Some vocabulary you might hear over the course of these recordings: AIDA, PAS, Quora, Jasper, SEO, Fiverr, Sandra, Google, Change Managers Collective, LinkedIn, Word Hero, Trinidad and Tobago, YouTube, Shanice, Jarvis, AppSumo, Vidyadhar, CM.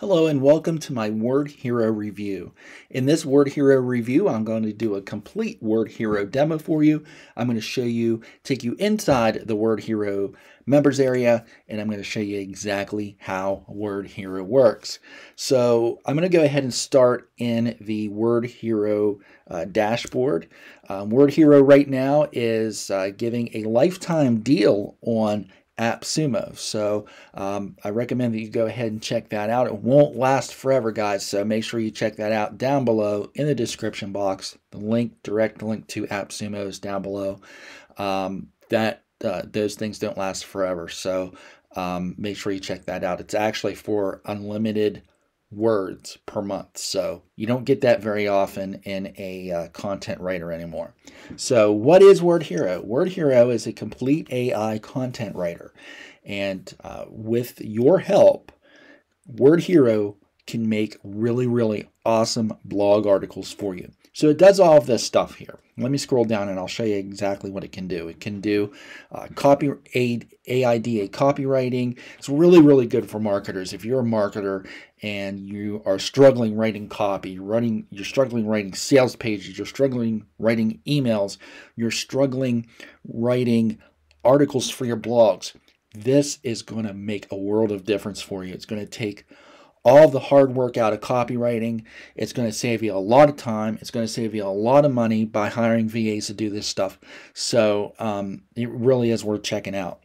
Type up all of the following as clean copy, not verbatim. Hello and welcome to my Word Hero review. In this Word Hero review, I'm going to do a complete Word Hero demo for you. I'm going to show you, take you inside the Word Hero members area, and I'm going to show you exactly how Word Hero works. So I'm going to go ahead and start in the Word Hero dashboard. Word Hero right now is giving a lifetime deal on AppSumo. So I recommend that you go ahead and check that out. It won't last forever, guys, so make sure you check that out down below in the description box. The link, direct link to AppSumo is down below. Those things don't last forever, so make sure you check that out. It's actually for unlimited words per month, so you don't get that very often in a content writer anymore. So what is Word Hero? Word Hero is a complete AI content writer, and with your help, Word Hero can make really awesome blog articles for you. So it does all of this stuff here. Let me scroll down and I'll show you exactly what it can do. It can do AIDA copywriting. It's really good for marketers. If you're a marketer and you are struggling writing copy, you're struggling writing sales pages, you're struggling writing emails, you're struggling writing articles for your blogs, this is going to make a world of difference for you. It's going to take all the hard work out of copywriting. It's going to save you a lot of time. It's going to save you a lot of money by hiring VAs to do this stuff. So it really is worth checking out.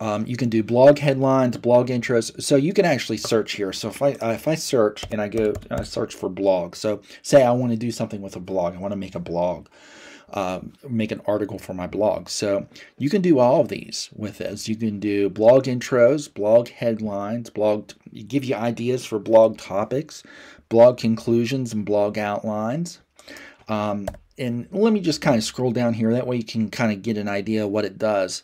You can do blog headlines, blog intros. So you can actually search here. So if I search and I go search for blog. So say I want to do something with a blog. I want to make a blog. Make an article for my blog. So you can do all of these with this. You can do blog intros, blog headlines, blog, give you ideas for blog topics, blog conclusions, and blog outlines. And let me just kind of scroll down here. That way you can kind of get an idea of what it does.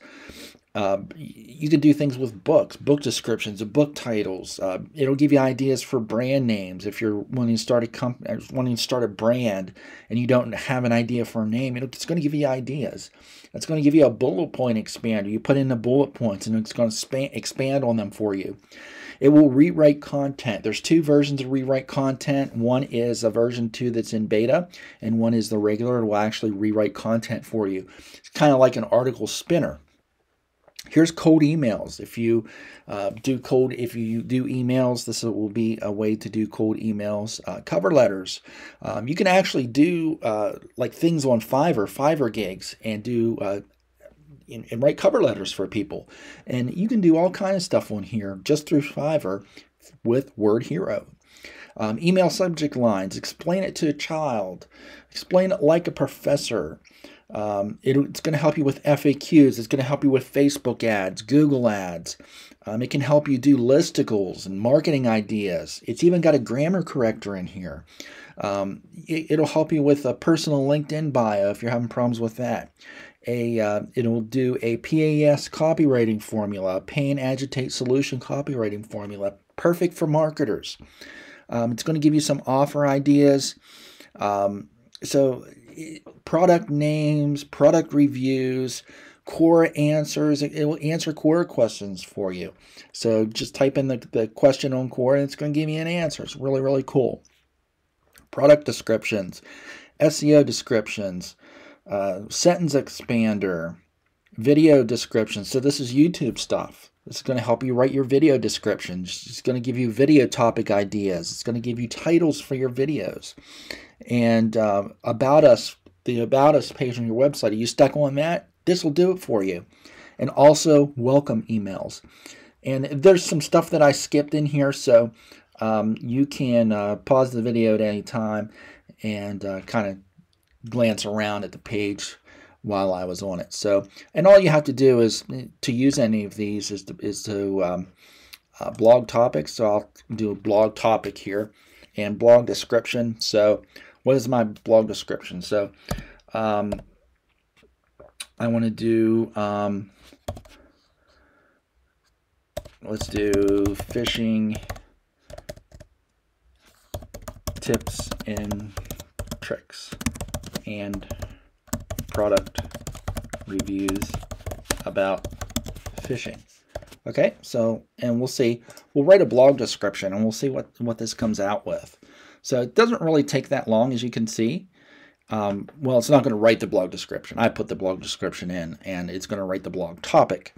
You can do things with books, book descriptions, book titles. It'll give you ideas for brand names. If you're wanting to start a company, wanting to start a brand, and you don't have an idea for a name, it's going to give you ideas. It's going to give you a bullet point expander. You put in the bullet points, and it's going to expand on them for you. It will rewrite content. There's two versions of rewrite content. One is a version 2 that's in beta, and one is the regular. It will actually rewrite content for you. It's kind of like an article spinner. Here's cold emails. If you do emails, this will be a way to do cold emails. Cover letters. You can actually do like things on Fiverr gigs, and do and write cover letters for people. And you can do all kinds of stuff on here just through Fiverr with Word Hero. Email subject lines. Explain it to a child. Explain it like a professor. It's going to help you with FAQs. It's going to help you with Facebook ads, Google ads. It can help you do listicles and marketing ideas. It's even got a grammar corrector in here. It'll help you with a personal LinkedIn bio if you're having problems with that. It'll do a PAS copywriting formula, pain, agitate, solution copywriting formula. Perfect for marketers. It's going to give you some offer ideas. So product names, product reviews, Quora answers. It will answer Quora questions for you. So just type in the question on Quora and it's going to give you an answer. It's really cool. Product descriptions, SEO descriptions, sentence expander, video descriptions. So this is YouTube stuff. This is going to help you write your video descriptions. It's going to give you video topic ideas. It's going to give you titles for your videos. And about us, the about us page on your website, are you stuck on that? This will do it for you. And also welcome emails. And there's some stuff that I skipped in here, so you can pause the video at any time and kind of glance around at the page while I was on it. So, and all you have to do is to use any of these is to blog topics. So I'll do a blog topic here and blog description. So what is my blog description? So I want to do, let's do fishing tips and tricks and product reviews about fishing. Okay, so, and we'll see We'll write a blog description and we'll see what this comes out with. So it doesn't really take that long, as you can see. Well, it's not going to write the blog description. I put the blog description in and it's going to write the blog topic.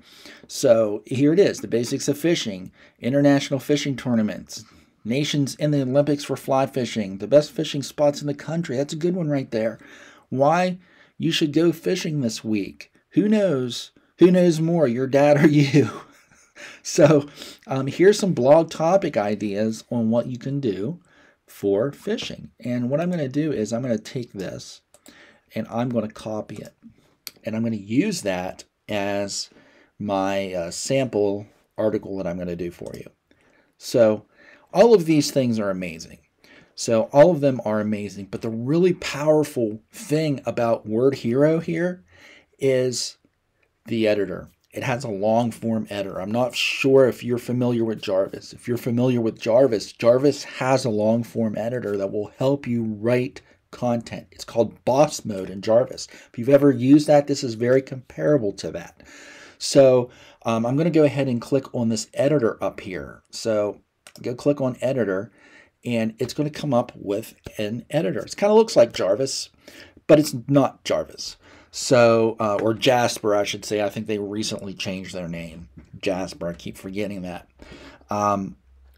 So here it is, the basics of fishing, international fishing tournaments, nations in the Olympics for fly fishing, the best fishing spots in the country. That's a good one right there. Why you should go fishing this week. Who knows? Who knows more, your dad or you? So here's some blog topic ideas on what you can do for fishing. And what I'm going to do is I'm going to take this and I'm going to copy it. And I'm going to use that as my sample article that I'm going to do for you. So all of these things are amazing. So all of them are amazing. But the really powerful thing about Word Hero here is the editor. It has a long form editor. I'm not sure if you're familiar with Jarvis. If you're familiar with Jarvis, Jarvis has a long form editor that will help you write content. It's called boss mode in Jarvis. If you've ever used that, this is very comparable to that. So I'm going to go ahead and click on this editor up here. So go click on editor and it's going to come up with an editor. It kind of looks like Jarvis, but it's not Jarvis. So, or Jasper, I should say. I think they recently changed their name. Jasper, I keep forgetting that.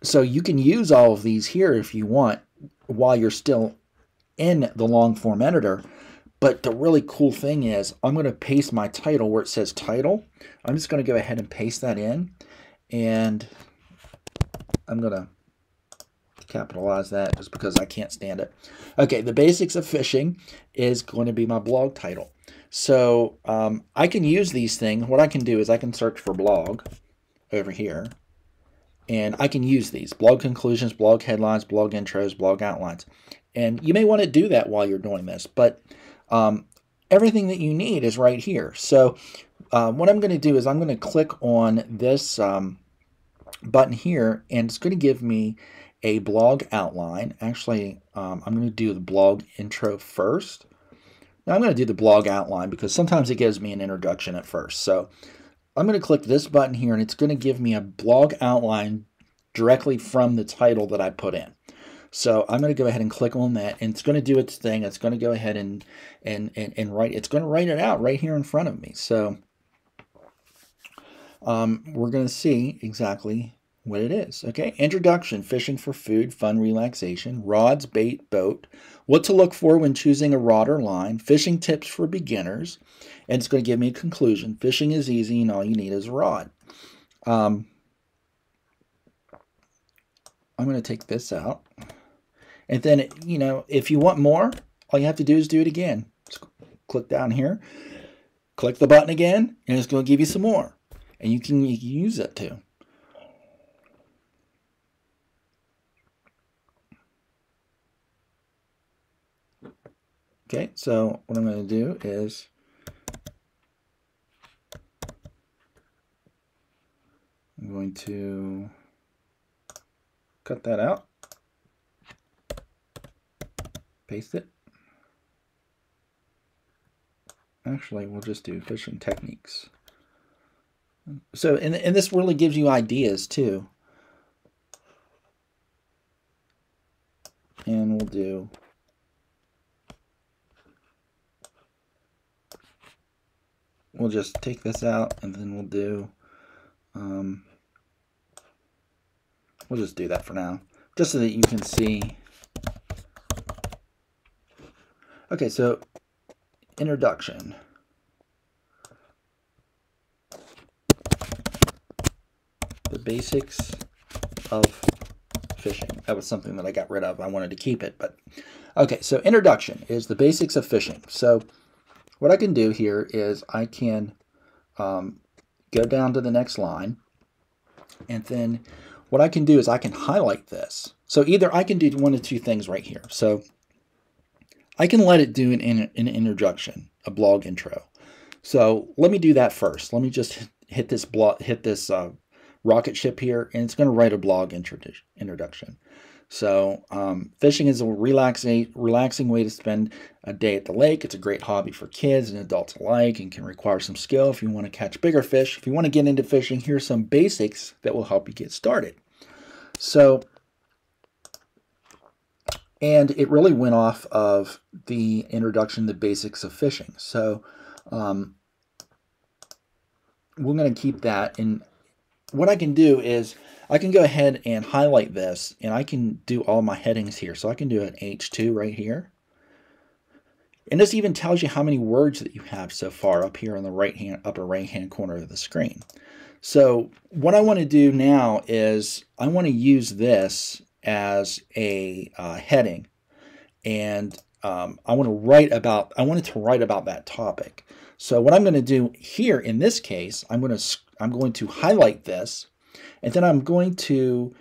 So you can use all of these here if you want while you're still in the long form editor. But the really cool thing is I'm going to paste my title where it says title. I'm just going to go ahead and paste that in. And I'm going to capitalize that just because I can't stand it. Okay, the basics of fishing is going to be my blog title. So I can use these things. What I can do is I can search for blog over here and I can use these blog conclusions, blog headlines, blog intros, blog outlines. And you may want to do that while you're doing this, but everything that you need is right here. So what I'm going to do is I'm going to click on this button here and it's going to give me a blog outline. Actually, I'm going to do the blog intro first. Now I'm going to do the blog outline because sometimes it gives me an introduction at first. So I'm going to click this button here and it's going to give me a blog outline directly from the title that I put in. So I'm going to go ahead and click on that and it's going to do its thing. It's going to go ahead and write. It's going to write it out right here in front of me. So we're going to see exactly what it is. Okay. Introduction, fishing for food, fun, relaxation, rods, bait, boat, what to look for when choosing a rod or line, fishing tips for beginners, and it's going to give me a conclusion. Fishing is easy and all you need is a rod. I'm going to take this out. And then, you know, if you want more, all you have to do is do it again. Just click down here, click the button again, and it's going to give you some more. And you can use it too. Okay, so what I'm going to do is I'm going to cut that out, paste it. Actually, we'll just do fishing techniques. So, and this really gives you ideas too. And we'll do we'll just take this out and then we'll do, we'll just do that for now, just so that you can see. Okay, so introduction. The basics of fishing. That was something that I got rid of. I wanted to keep it, but okay, so introduction is the basics of fishing. So what I can do here is I can go down to the next line, and then what I can do is I can highlight this. So either I can do one of two things right here. So I can let it do an introduction, a blog intro. So let me do that first. Let me just hit this rocket ship here, and it's going to write a blog introduction. So fishing is a relaxing way to spend a day at the lake. It's a great hobby for kids and adults alike and can require some skill if you want to catch bigger fish. If you want to get into fishing, here's some basics that will help you get started. So, and it really went off of the introduction, the basics of phishing. So we're going to keep that. And what I can do is I can go ahead and highlight this, and I can do all my headings here. So I can do an H2 right here. And this even tells you how many words that you have so far up here on the right-hand, upper right-hand corner of the screen. So what I want to do now is I want to use this as a heading, and I wanted to write about that topic. So what I'm going to do here in this case, I'm going to highlight this, and then I'm going to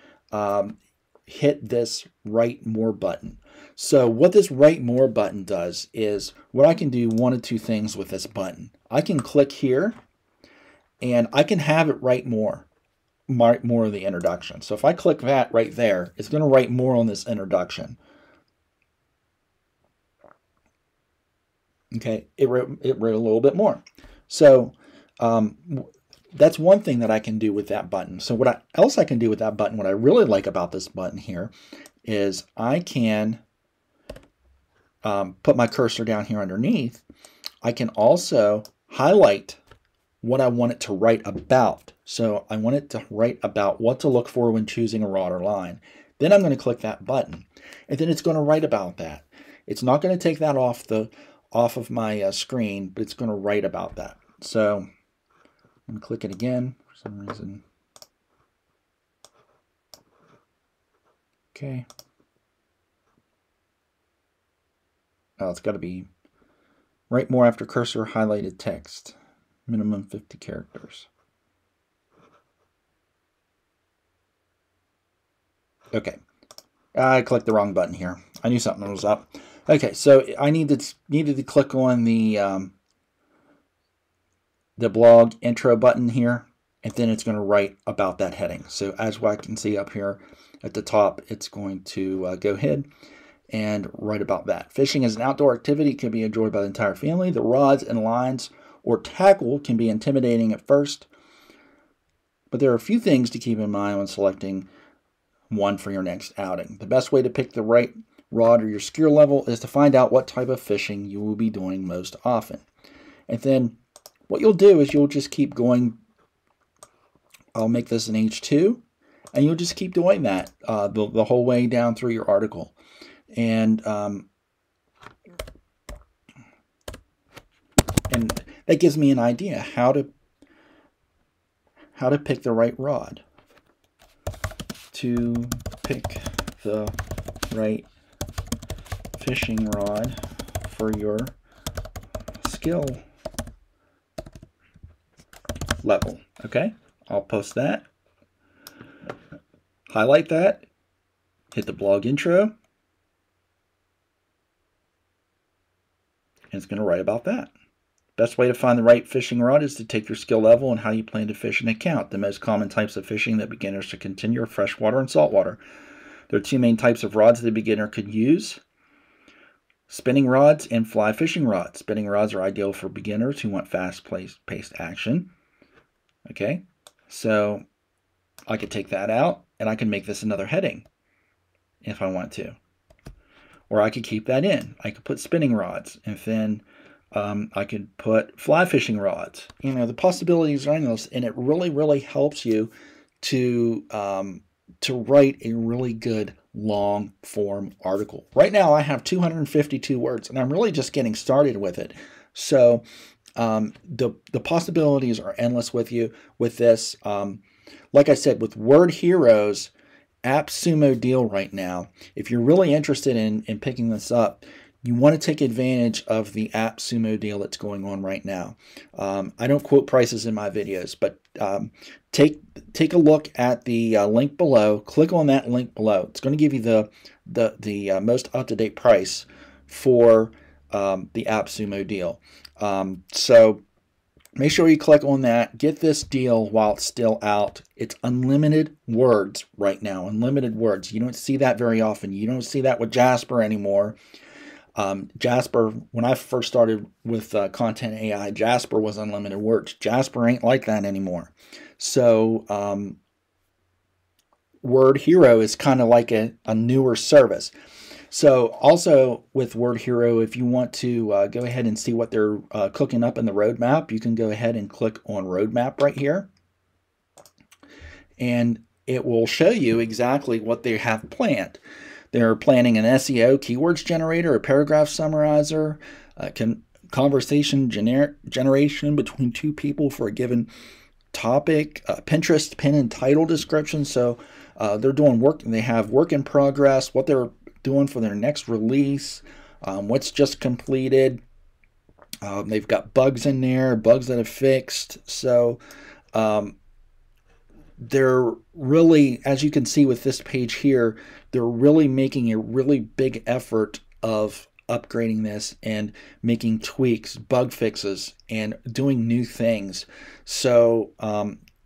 hit this Write More button. So what this Write More button does is what I can do one of two things with this button. I can click here and I can have it write more of the introduction. So if I click that right there, it's going to write more on this introduction. Okay, it wrote a little bit more. So that's one thing that I can do with that button. So what else I can do with that button, what I really like about this button here, is I can put my cursor down here underneath. I can also highlight what I want it to write about. So I want it to write about what to look for when choosing a route or line. Then I'm going to click that button, and then it's going to write about that. It's not going to take that off of my screen, but it's going to write about that. So I'm going to click it again for some reason. Okay. Oh, it's got to be Write More after cursor highlighted text. Minimum 50 characters. Okay. I clicked the wrong button here. I knew something was up. Okay, so I needed to click on the blog intro button here, and then it's going to write about that heading. So as I can see up here at the top, it's going to go ahead and write about that. Fishing is an outdoor activity. It can be enjoyed by the entire family. The rods and lines or tackle can be intimidating at first, but there are a few things to keep in mind when selecting one for your next outing. The best way to pick the right rod or your skill level is to find out what type of fishing you will be doing most often. And then what you'll do is you'll just keep going. I'll make this an H2, and you'll just keep doing that the whole way down through your article. And that gives me an idea how to pick the right rod. To pick the right fishing rod for your skill level. Okay, I'll post that, highlight that, hit the blog intro, and it's going to write about that. Best way to find the right fishing rod is to take your skill level and how you plan to fish an account. The most common types of fishing that beginners should continue are freshwater and saltwater. There are two main types of rods that a beginner could use: spinning rods and fly fishing rods. Spinning rods are ideal for beginners who want fast-paced action. Okay, so I could take that out, and I can make this another heading if I want to. Or I could keep that in. I could put spinning rods, and then I could put fly fishing rods. You know, the possibilities are endless, and it really, really helps you to write a really good long form article. Right now I have 252 words, and I'm really just getting started with it. So the possibilities are endless with this. Like I said, with Word Hero's AppSumo deal right now, if you're really interested in picking this up, you want to take advantage of the AppSumo deal that's going on right now. I don't quote prices in my videos, but take a look at the link below. Click on that link below. It's going to give you the most up-to-date price for the AppSumo deal. So make sure you click on that. Get this deal while it's still out. It's unlimited words right now. Unlimited words. You don't see that very often. You don't see that with Jasper anymore. Jasper, when I first started with Content AI, Jasper was unlimited words. Jasper ain't like that anymore. So Word Hero is kind of like a newer service. So also with Word Hero, if you want to go ahead and see what they're cooking up in the roadmap, you can go ahead and click on roadmap right here. And it will show you exactly what they have planned. They're planning an SEO keywords generator, a paragraph summarizer, conversation generation between two people for a given topic, Pinterest pin and title description. So they're doing work, and they have work in progress, what they're doing for their next release, what's just completed. They've got bugs in there, bugs that have fixed. So they're really, as you can see with this page here, they're really making a really big effort of upgrading this and making tweaks, bug fixes, and doing new things. So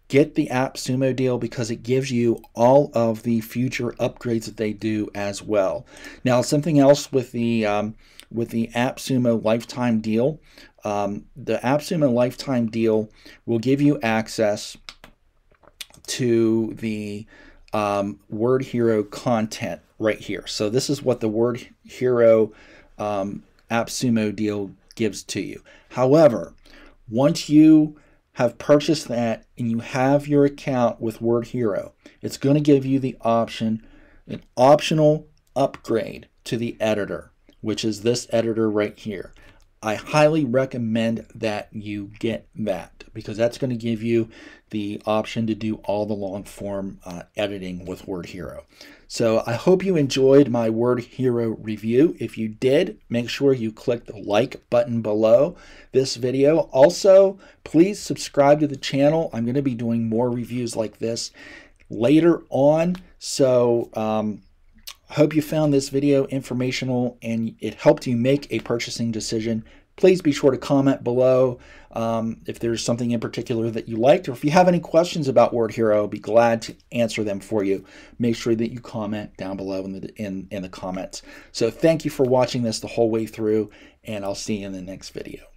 get the AppSumo deal because it gives you all of the future upgrades that they do as well. Now, something else with the AppSumo lifetime deal, the AppSumo lifetime deal will give you access to the Word Hero content right here. So this is what the Word Hero AppSumo deal gives to you. However, once you have purchased that and you have your account with Word Hero, it's going to give you the option, an optional upgrade to the editor, which is this editor right here. I highly recommend that you get that because that's going to give you the option to do all the long form editing with Word Hero. So I hope you enjoyed my Word Hero review. If you did, make sure you click the like button below this video. Also, please subscribe to the channel. I'm going to be doing more reviews like this later on. So I hope you found this video informational and it helped you make a purchasing decision. Please be sure to comment below if there's something in particular that you liked, or if you have any questions about Word Hero, I'll be glad to answer them for you. Make sure that you comment down below in the comments. So thank you for watching this the whole way through, and I'll see you in the next video.